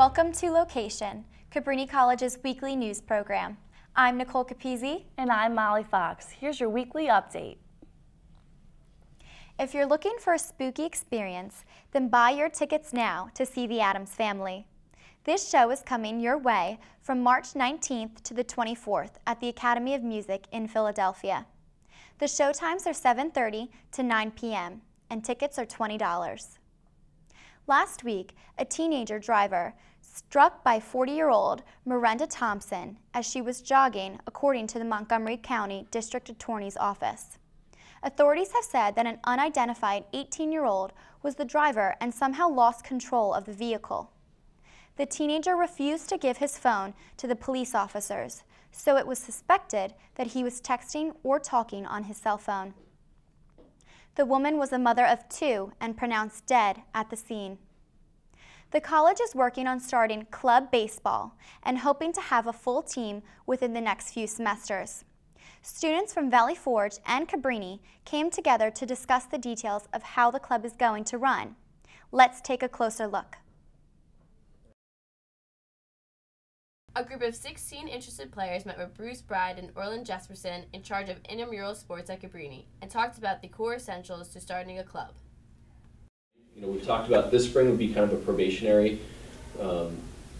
Welcome to LOQcation, Cabrini College's weekly news program. I'm Nicole Capizzi. And I'm Molly Fox. Here's your weekly update. If you're looking for a spooky experience, then buy your tickets now to see The Addams Family. This show is coming your way from March 19th to the 24th at the Academy of Music in Philadelphia. The show times are 7:30 to 9 p.m. and tickets are $20. Last week, a teenager driver struck by 40-year-old Miranda Thompson as she was jogging, according to the Montgomery County District Attorney's Office. Authorities have said that an unidentified 18-year-old was the driver and somehow lost control of the vehicle. The teenager refused to give his phone to the police officers, so it was suspected that he was texting or talking on his cell phone. The woman was a mother of two and pronounced dead at the scene. The college is working on starting club baseball and hoping to have a full team within the next few semesters. Students from Valley Forge and Cabrini came together to discuss the details of how the club is going to run. Let's take a closer look. A group of 16 interested players met with Bruce Bride and Orland Jesperson in charge of intramural sports at Cabrini and talked about the core essentials to starting a club. You know, we've talked about this spring would be kind of a probationary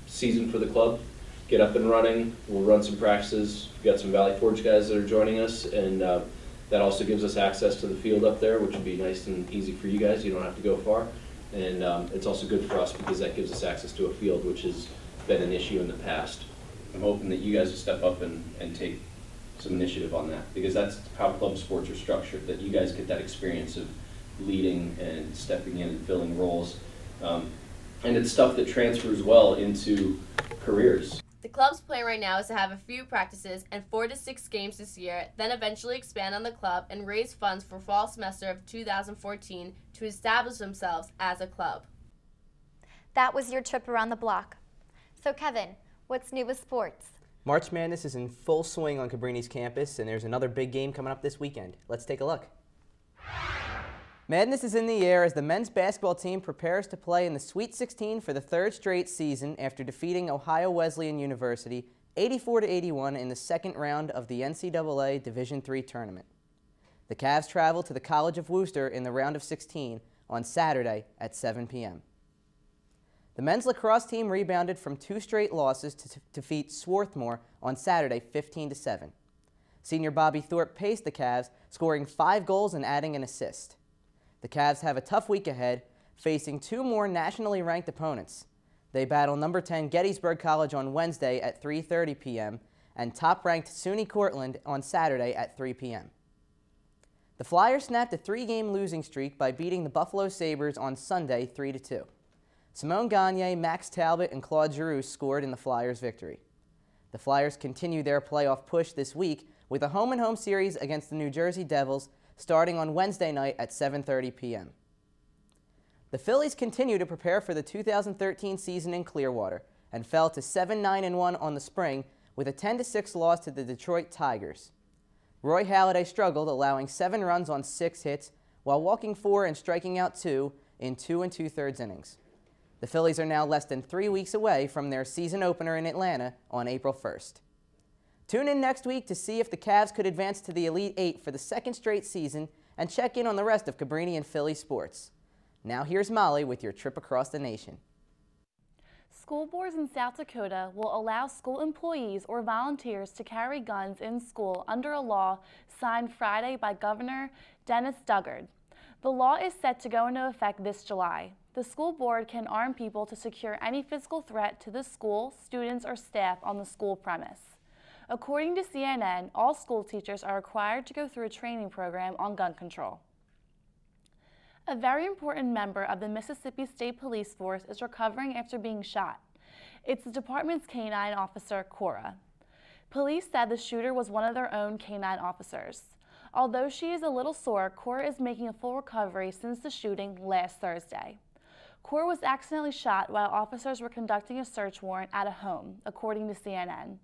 season for the club. Get up and running, we'll run some practices. We've got some Valley Forge guys that are joining us, and that also gives us access to the field up there, which would be nice and easy for you guys. You don't have to go far. And it's also good for us because that gives us access to a field, which is been an issue in the past. I'm hoping that you guys will step up and take some initiative on that, because that's how club sports are structured, that you guys get that experience of leading and stepping in and filling roles. And it's stuff that transfers well into careers. The club's plan right now is to have a few practices and 4 to 6 games this year, then eventually expand on the club and raise funds for fall semester of 2014 to establish themselves as a club. That was your trip around the block. So Kevin, what's new with sports? March Madness is in full swing on Cabrini's campus, and there's another big game coming up this weekend. Let's take a look. Madness is in the air as the men's basketball team prepares to play in the Sweet 16 for the third straight season after defeating Ohio Wesleyan University 84-81 in the second round of the NCAA Division III tournament. The Cavs travel to the College of Wooster in the round of 16 on Saturday at 7 p.m. The men's lacrosse team rebounded from 2 straight losses to defeat Swarthmore on Saturday 15-7. Senior Bobby Thorpe paced the Cavs, scoring 5 goals and adding an assist. The Cavs have a tough week ahead, facing 2 more nationally ranked opponents. They battle number 10 Gettysburg College on Wednesday at 3:30 p.m. and top-ranked SUNY Cortland on Saturday at 3 p.m. The Flyers snapped a 3-game losing streak by beating the Buffalo Sabres on Sunday 3-2. Simone Gagné, Max Talbot, and Claude Giroux scored in the Flyers' victory. The Flyers continue their playoff push this week with a home-and-home series against the New Jersey Devils starting on Wednesday night at 7:30 p.m. The Phillies continue to prepare for the 2013 season in Clearwater and fell to 7-9-1 on the spring with a 10-6 loss to the Detroit Tigers. Roy Halladay struggled, allowing 7 runs on 6 hits while walking 4 and striking out 2 in 2 2/3 innings. The Phillies are now less than 3 weeks away from their season opener in Atlanta on April 1st. Tune in next week to see if the Cavs could advance to the Elite 8 for the second straight season and check in on the rest of Cabrini and Philly sports. Now here's Molly with your trip across the nation. School boards in South Dakota will allow school employees or volunteers to carry guns in school under a law signed Friday by Governor Dennis Dugger. The law is set to go into effect this July. The school board can arm people to secure any physical threat to the school, students, or staff on the school premise. According to CNN, all school teachers are required to go through a training program on gun control. A very important member of the Mississippi State Police Force is recovering after being shot. It's the department's canine officer, Cora. Police said the shooter was one of their own canine officers. Although she is a little sore, Cora is making a full recovery since the shooting last Thursday. Cora was accidentally shot while officers were conducting a search warrant at a home, according to CNN.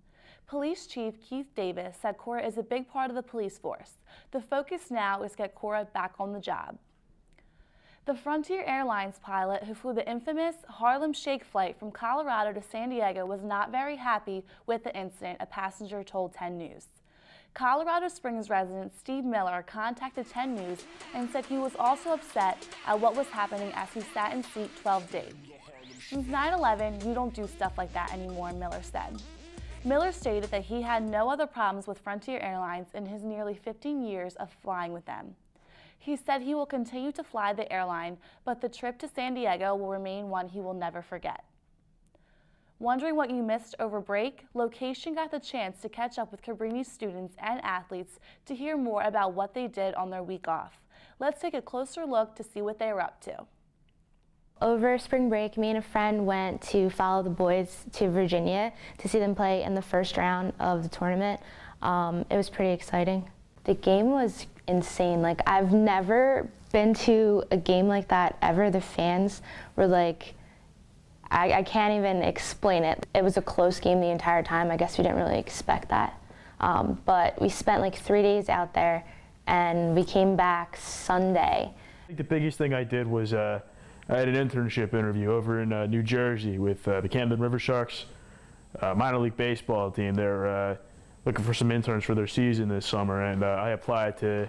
Police Chief Keith Davis said Cora is a big part of the police force. The focus now is to get Cora back on the job. The Frontier Airlines pilot who flew the infamous Harlem Shake flight from Colorado to San Diego was not very happy with the incident, a passenger told 10 News. Colorado Springs resident Steve Miller contacted 10 News and said he was also upset at what was happening as he sat in seat 12D. Since 9/11, you don't do stuff like that anymore, Miller said. Miller stated that he had no other problems with Frontier Airlines in his nearly 15 years of flying with them. He said he will continue to fly the airline, but the trip to San Diego will remain one he will never forget. Wondering what you missed over break? LOQation got the chance to catch up with Cabrini students and athletes to hear more about what they did on their week off. Let's take a closer look to see what they were up to. Over spring break, me and a friend went to follow the boys to Virginia to see them play in the first round of the tournament. It was pretty exciting. The game was insane. Like, I've never been to a game like that ever. The fans were like, I can't even explain it. It was a close game the entire time. I guess we didn't really expect that. But we spent like 3 days out there, and we came back Sunday. I think the biggest thing I did was I had an internship interview over in New Jersey with the Camden River Sharks minor league baseball team. They're looking for some interns for their season this summer, and I applied to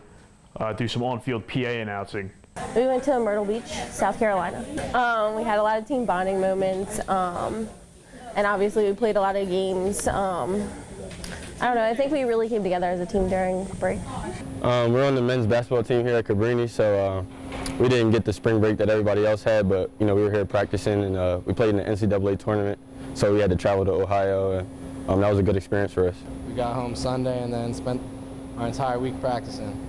do some on-field PA announcing. We went to Myrtle Beach, South Carolina. We had a lot of team bonding moments, and obviously we played a lot of games. I don't know, I think we really came together as a team during break. We're on the men's basketball team here at Cabrini, so we didn't get the spring break that everybody else had, but you know, we were here practicing, and we played in the NCAA tournament, so we had to travel to Ohio, and that was a good experience for us. We got home Sunday and then spent our entire week practicing.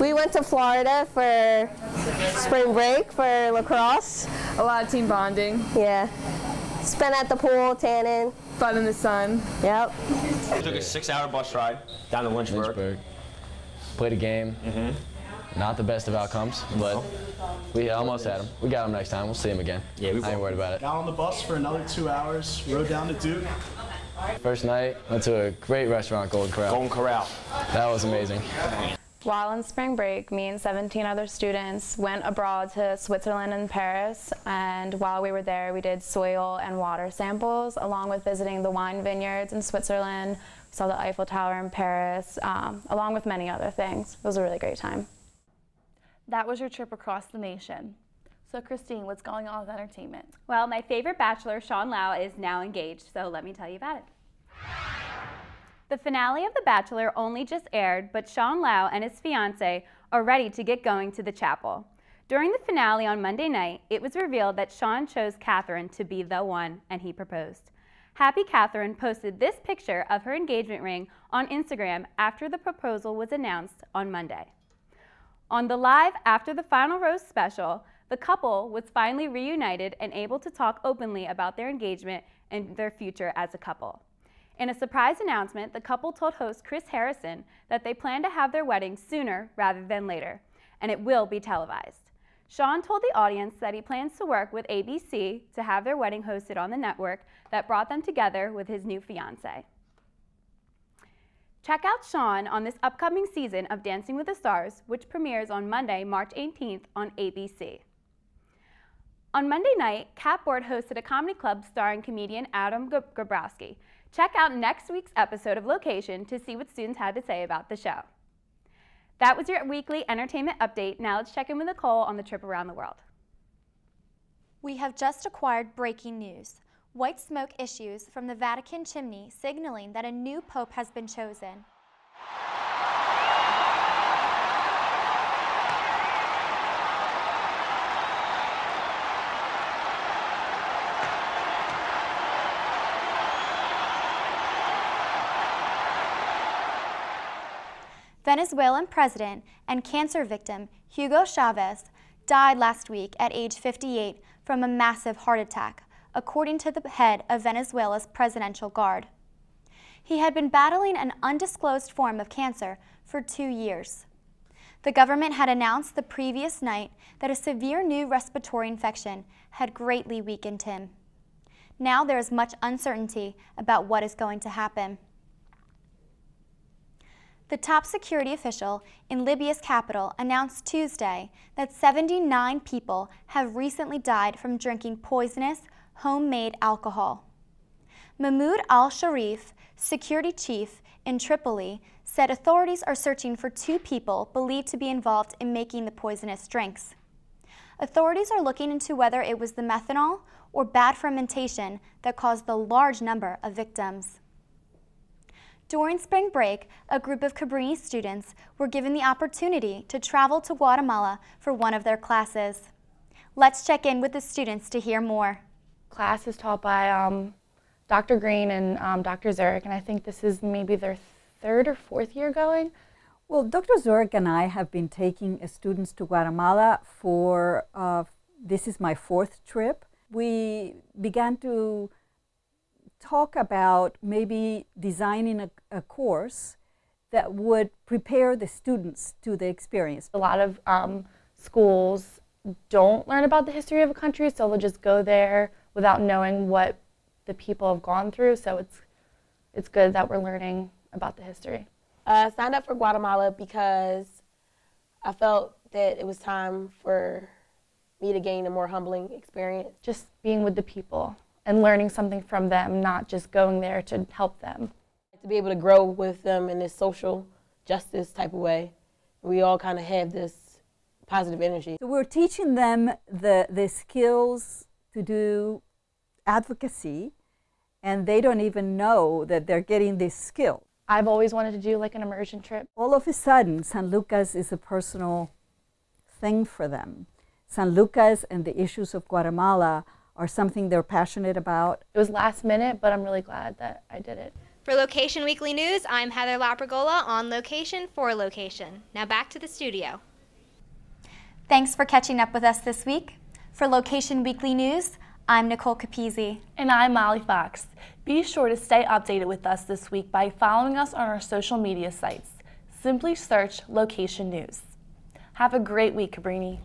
We went to Florida for spring break for lacrosse. A lot of team bonding. Yeah. Spent at the pool, tanning. Fun in the sun. Yep. We took a 6-hour bus ride down to Lynchburg. Played a game. Not the best of outcomes, but we almost had them. We got them next time. We'll see them again. Yeah, I ain't worried about it. Got on the bus for another 2 hours, rode down to Duke. First night, went to a great restaurant, Golden Corral. Golden Corral. That was amazing. While on spring break, me and 17 other students went abroad to Switzerland and Paris, and while we were there, we did soil and water samples, along with visiting the wine vineyards in Switzerland, saw the Eiffel Tower in Paris, along with many other things. It was a really great time. That was your trip across the nation. So Christine, what's going on with entertainment? Well, my favorite bachelor, Sean Lau, is now engaged, so let me tell you about it. The finale of The Bachelor only just aired, but Sean Lau and his fiancée are ready to get going to the chapel. During the finale on Monday night, it was revealed that Sean chose Catherine to be the one, and he proposed. Happy Catherine posted this picture of her engagement ring on Instagram after the proposal was announced on Monday. On the live After the Final Rose special, the couple was finally reunited and able to talk openly about their engagement and their future as a couple. In a surprise announcement, the couple told host Chris Harrison that they plan to have their wedding sooner rather than later, and it will be televised. Sean told the audience that he plans to work with ABC to have their wedding hosted on the network that brought them together with his new fiancée. Check out Sean on this upcoming season of Dancing with the Stars, which premieres on Monday, March 18th on ABC. On Monday night, Cat Board hosted a comedy club starring comedian Adam Gabrowski. Check out next week's episode of LOQation to see what students had to say about the show. That was your weekly entertainment update. Now let's check in with Nicole on the trip around the world. We have just acquired breaking news. White smoke issues from the Vatican chimney, signaling that a new pope has been chosen. Venezuelan president and cancer victim Hugo Chavez died last week at age 58 from a massive heart attack, according to the head of Venezuela's presidential guard. He had been battling an undisclosed form of cancer for 2 years. The government had announced the previous night that a severe new respiratory infection had greatly weakened him. Now there is much uncertainty about what is going to happen. The top security official in Libya's capital announced Tuesday that 79 people have recently died from drinking poisonous, homemade alcohol. Mahmoud al-Sharif, security chief in Tripoli, said authorities are searching for two people believed to be involved in making the poisonous drinks. Authorities are looking into whether it was the methanol or bad fermentation that caused the large number of victims. During spring break, a group of Cabrini students were given the opportunity to travel to Guatemala for one of their classes. Let's check in with the students to hear more. Class is taught by Dr. Green and Dr. Zurek, and I think this is maybe their third or fourth year going. Well, Dr. Zurek and I have been taking students to Guatemala for, this is my fourth trip. We began to talk about maybe designing a course that would prepare the students to the experience. A lot of schools don't learn about the history of a country, so they'll just go there without knowing what the people have gone through, so it's good that we're learning about the history. I signed up for Guatemala because I felt that it was time for me to gain a more humbling experience. Just being with the people and learning something from them, not just going there to help them. To be able to grow with them in this social justice type of way, we all kind of have this positive energy. So we're teaching them the skills to do advocacy, and they don't even know that they're getting this skill. I've always wanted to do like an immersion trip. All of a sudden, San Lucas is a personal thing for them. San Lucas and the issues of Guatemala are something they're passionate about. It was last minute, but I'm really glad that I did it. For Location Weekly News, I'm Heather Lapragola on location for Location. Now back to the studio. Thanks for catching up with us this week. For Location Weekly News, I'm Nicole Capizzi. And I'm Molly Fox. Be sure to stay updated with us this week by following us on our social media sites. Simply search Location News. Have a great week, Cabrini.